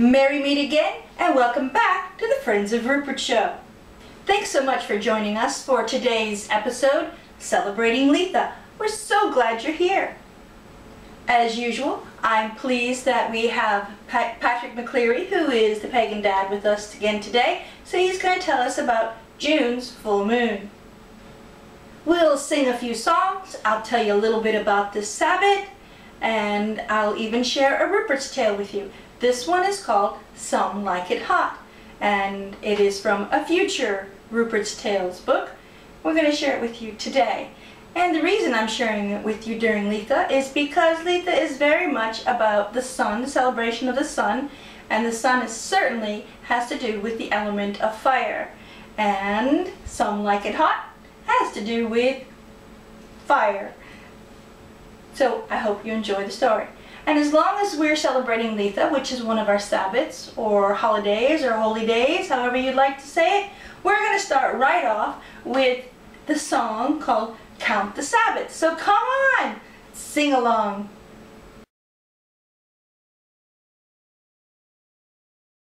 Merry Meet again, and welcome back to the Friends of Rupert show. Thanks so much for joining us for today's episode, Celebrating Litha. We're so glad you're here. As usual, I'm pleased that we have Patrick McCleary, who is the Pagan Dad, with us again today, so he's going to tell us about June's full moon. We'll sing a few songs, I'll tell you a little bit about this Sabbat, and I'll even share a Rupert's Tale with you. This one is called Some Like It Hot, and it is from a future Rupert's Tales book. We're going to share it with you today. And the reason I'm sharing it with you during Litha is because Litha is very much about the sun, the celebration of the sun, and the sun is certainly has to do with the element of fire. And Some Like It Hot has to do with fire. So I hope you enjoy the story. And as long as we're celebrating Litha, which is one of our Sabbats, or holidays, or holy days, however you'd like to say it, we're going to start right off with the song called Count the Sabbats. So come on, sing along.